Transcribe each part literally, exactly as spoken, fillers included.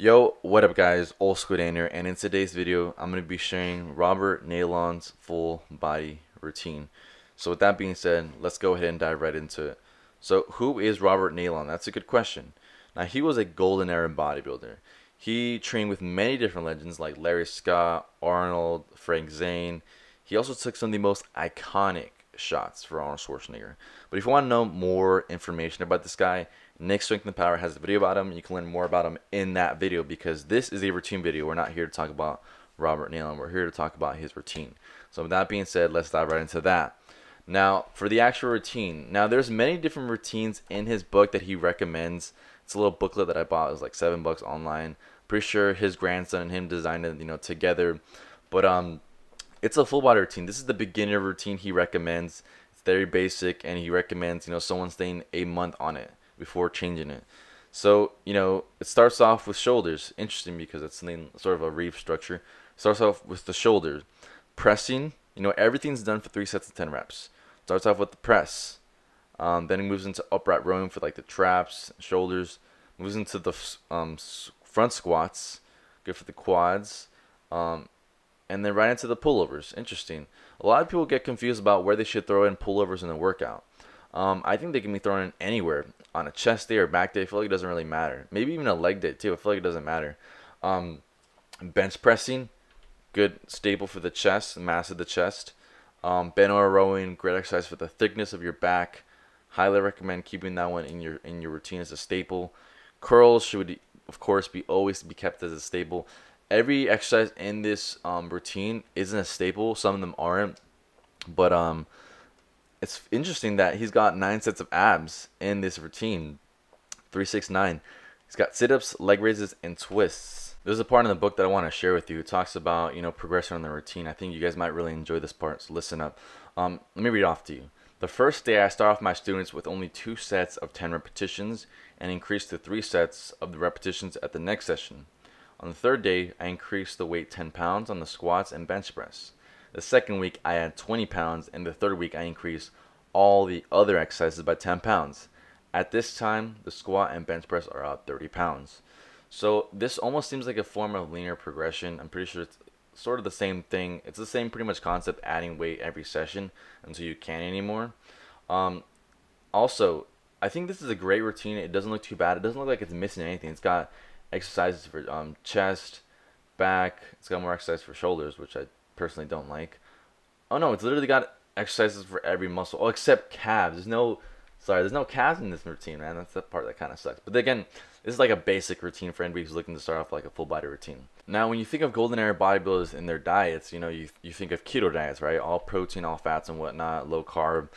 Yo, what up guys, OldSkooDane here, and in today's video I'm going to be sharing Robert Nailon's full body routine. So with that being said, let's go ahead and dive right into it. So who is Robert Nailon? That's a good question. Now, he was a golden era bodybuilder. He trained with many different legends like Larry Scott, Arnold, Frank Zane. He also took some of the most iconic shots for Arnold Schwarzenegger. But if you want to know more information about this guy, Nick Strength and Power has a video about him. You can learn more about him in that video, because this is a routine video. We're not here to talk about Robert Nailon. We're here to talk about his routine. So with that being said, let's dive right into that. Now, for the actual routine. Now, there's many different routines in his book that he recommends. It's a little booklet that I bought. It was like seven bucks online. Pretty sure his grandson and him designed it, you know, together. But um, it's a full body routine. This is the beginner routine he recommends. It's very basic, and he recommends, you know, someone staying a month on it before changing it. So, you know, it starts off with shoulders. Interesting, because it's something sort of a reef structure. Starts off with the shoulders, pressing. You know, everything's done for three sets of ten reps. Starts off with the press, um, then it moves into upright rowing for like the traps, shoulders. Moves into the um, front squats, good for the quads, um, and then right into the pullovers. Interesting. A lot of people get confused about where they should throw in pullovers in the workout. Um, I think they can be thrown in anywhere, on a chest day or back day. I feel like it doesn't really matter. Maybe even a leg day too. I feel like it doesn't matter. Um, bench pressing, good staple for the chest, mass of the chest. Um, bent over rowing, great exercise for the thickness of your back. Highly recommend keeping that one in your in your routine as a staple. Curls should, of course, be always be kept as a staple. Every exercise in this um, routine isn't a staple. Some of them aren't, but um. It's interesting that he's got nine sets of abs in this routine. Three, six, nine. He's got sit-ups, leg raises, and twists. There's a part in the book that I want to share with you. It talks about, you know, progression on the routine. I think you guys might really enjoy this part, so listen up. Um, let me read off to you. The first day, I start off my students with only two sets of ten repetitions and increase to three sets of the repetitions at the next session. On the third day, I increase the weight ten pounds on the squats and bench press. The second week, I add twenty pounds, and the third week, I increase all the other exercises by ten pounds. At this time, the squat and bench press are at thirty pounds. So this almost seems like a form of linear progression. I'm pretty sure it's sort of the same thing. It's the same pretty much concept, adding weight every session until you can't anymore. Um, also, I think this is a great routine. It doesn't look too bad. It doesn't look like it's missing anything. It's got exercises for um, chest, back. It's got more exercise for shoulders, which I personally don't like. Oh no, it's literally got exercises for every muscle. Oh, except calves. There's no, sorry, there's no calves in this routine, man. That's the part that kind of sucks. But again, this is like a basic routine for anybody who's looking to start off like a full body routine. Now, when you think of golden era bodybuilders and their diets, you know, you, you think of keto diets, right? All protein, all fats and whatnot, low carb.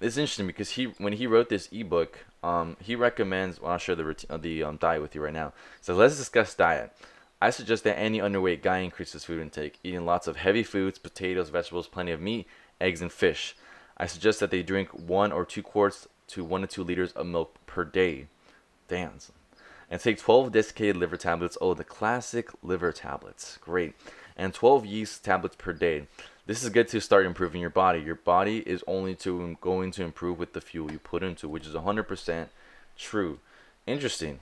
It's interesting because he, when he wrote this ebook, um, he recommends, well, I'll share the, routine, the um, diet with you right now. So let's discuss diet. I suggest that any underweight guy increases food intake, eating lots of heavy foods, potatoes, vegetables, plenty of meat, eggs, and fish. I suggest that they drink one or two quarts to one to two liters of milk per day. Damn. And take twelve desiccated liver tablets. Oh, the classic liver tablets. Great. And twelve yeast tablets per day. This is good to start improving your body. Your body is only to, going to improve with the fuel you put into, which is one hundred percent true. Interesting.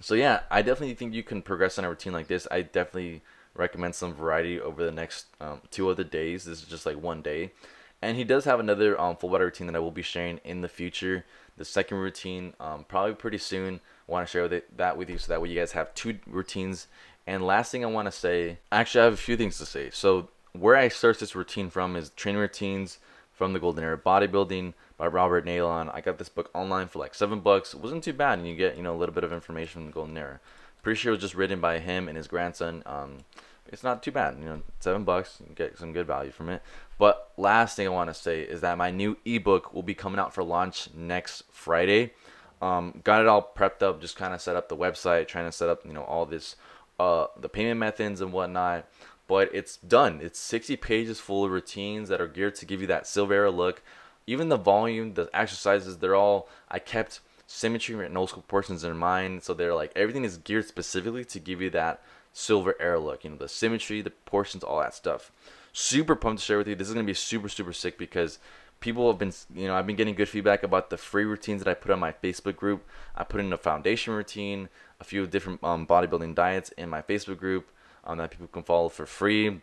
So yeah, I definitely think you can progress on a routine like this. I definitely recommend some variety over the next um, two other days. This is just like one day. And he does have another um, full body routine that I will be sharing in the future. The second routine, um, probably pretty soon. I want to share with it, that with you, so that way you guys have two routines. And last thing I want to say, actually I have a few things to say. So where I sourced this routine from is Training Routines from the Golden Era Bodybuilding by Robert Nailon. I got this book online for like seven bucks. It wasn't too bad, and you get, you know, a little bit of information from the Golden Era. Pretty sure it was just written by him and his grandson. Um, it's not too bad, you know, seven bucks. You get some good value from it. But last thing I want to say is that my new ebook will be coming out for launch next Friday. Um, got it all prepped up, just kind of set up the website, trying to set up, you know, all this, uh, the payment methods and whatnot. But it's done. It's sixty pages full of routines that are geared to give you that Silver Era look. Even the volume, the exercises, they're all, I kept symmetry and old school portions in mind. So they're like, everything is geared specifically to give you that Silver Era look. You know, the symmetry, the portions, all that stuff. Super pumped to share with you. This is going to be super, super sick, because people have been, you know, I've been getting good feedback about the free routines that I put on my Facebook group. I put in a foundation routine, a few different um, bodybuilding diets in my Facebook group um, that people can follow for free.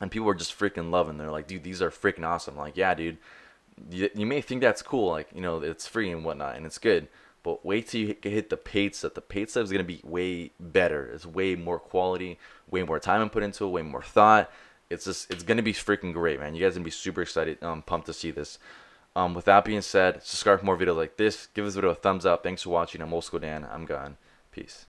And people are just freaking loving. They're like, dude, these are freaking awesome. I'm like, yeah, dude, you, you may think that's cool. Like, you know, it's free and whatnot, and it's good. But wait till you hit the paid stuff. The paid stuff is going to be way better. It's way more quality, way more time put into it, way more thought. It's just, it's going to be freaking great, man. You guys are going to be super excited, um, pumped to see this. Um, with that being said, subscribe for more videos like this. Give this video a thumbs up. Thanks for watching. I'm OldSkooDane. I'm gone. Peace.